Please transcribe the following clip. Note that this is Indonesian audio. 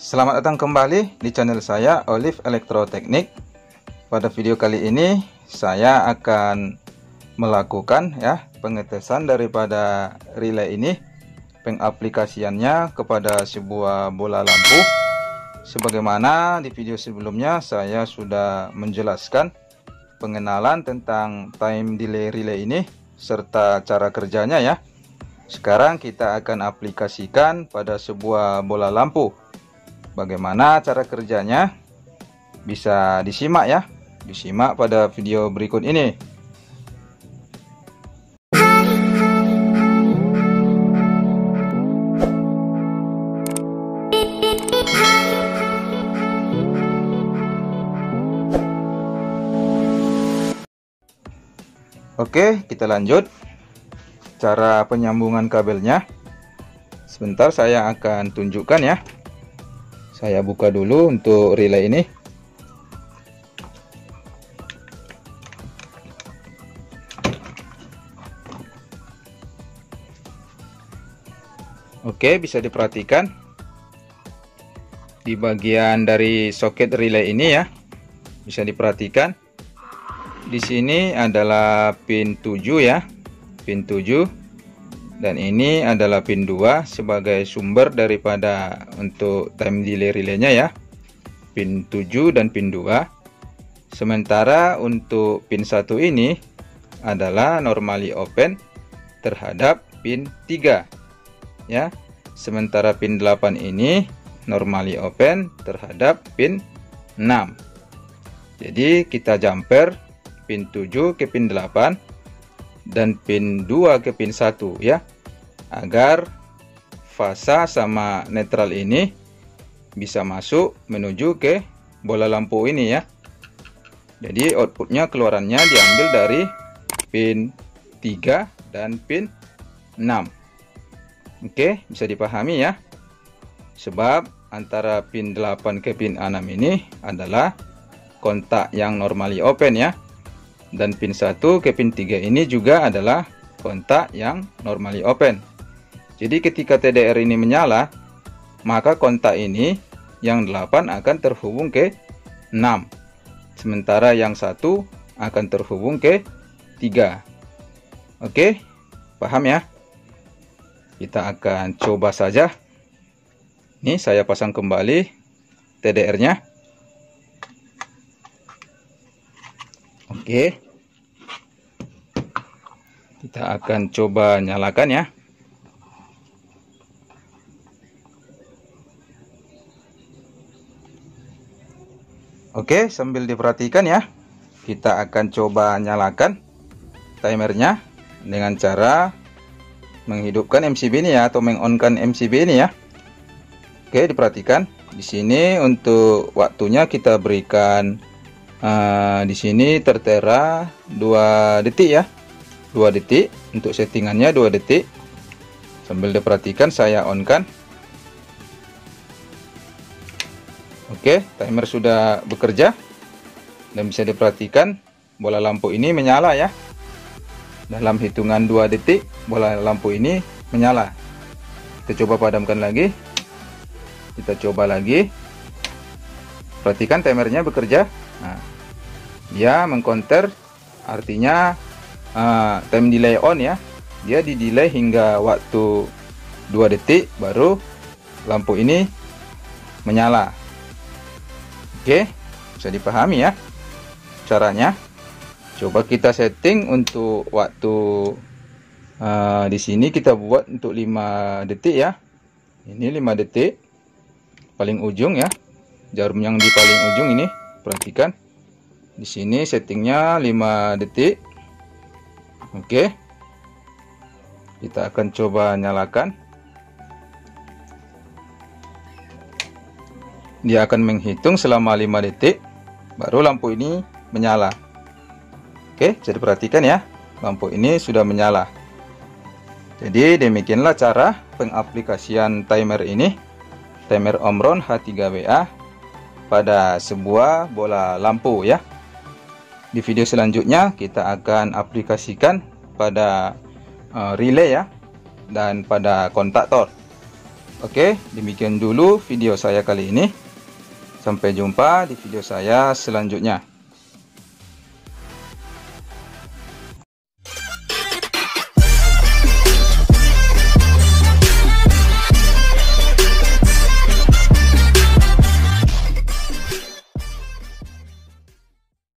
Selamat datang kembali di channel saya, Olive Elektro Teknik. Pada video kali ini saya akan melakukan pengetesan daripada relay ini, pengaplikasiannya kepada sebuah bola lampu. Sebagaimana di video sebelumnya saya sudah menjelaskan pengenalan tentang time delay relay ini serta cara kerjanya ya. Sekarang kita akan aplikasikan pada sebuah bola lampu. Bagaimana cara kerjanya? Bisa disimak ya. Disimak pada video berikut ini. Oke, kita lanjut. Cara penyambungan kabelnya sebentar saya akan tunjukkan ya. Saya buka dulu untuk relay ini. Oke, bisa diperhatikan di bagian dari soket relay ini ya, bisa diperhatikan di sini adalah pin 7 ya, pin 7, dan ini adalah pin 2 sebagai sumber daripada untuk time delay relaynya ya, pin 7 dan pin 2. Sementara untuk pin 1 ini adalah normally open terhadap pin 3 ya, sementara pin 8 ini normally open terhadap pin 6. Jadi kita jumper pin 7 ke pin 8 dan pin 2 ke pin 1 ya, agar fasa sama netral ini bisa masuk menuju ke bola lampu ini ya. Jadi outputnya, keluarannya diambil dari pin 3 dan pin 6. Oke, bisa dipahami ya, sebab antara pin 8 ke pin 6 ini adalah kontak yang normally open ya, dan pin 1 ke pin 3 ini juga adalah kontak yang normally open. Jadi ketika TDR ini menyala, maka kontak ini yang 8 akan terhubung ke 6, sementara yang 1 akan terhubung ke 3. Oke, paham ya? Kita akan coba saja. Nih, saya pasang kembali TDR-nya. Oke, kita akan coba nyalakan ya. Oke, sambil diperhatikan ya, kita akan coba nyalakan timernya dengan cara menghidupkan MCB ini ya, atau mengonkan MCB ini ya. Oke, diperhatikan di sini untuk waktunya kita berikan. Di sini tertera 2 detik ya, 2 detik untuk settingannya, 2 detik. Sambil diperhatikan saya on kan. Oke, timer sudah bekerja dan bisa diperhatikan bola lampu ini menyala ya. Dalam hitungan 2 detik bola lampu ini menyala. Kita coba padamkan lagi. Kita coba lagi. Perhatikan timernya bekerja. Nah, dia mengcounter, artinya time delay on ya. Dia di delay hingga waktu 2 detik baru lampu ini menyala. Oke, bisa dipahami ya caranya. Coba kita setting untuk waktu di sini kita buat untuk 5 detik ya. Ini 5 detik paling ujung ya. Jarum yang di paling ujung ini, perhatikan di sini settingnya 5 detik. Oke, kita akan coba nyalakan. Dia akan menghitung selama 5 detik baru lampu ini menyala. Oke, jadi perhatikan ya, lampu ini sudah menyala. Jadi demikianlah cara pengaplikasian timer ini, timer Omron H3BA-8 pada sebuah bola lampu ya. Di video selanjutnya kita akan aplikasikan pada relay ya, dan pada kontaktor. Oke, demikian dulu video saya kali ini. Sampai jumpa di video saya selanjutnya.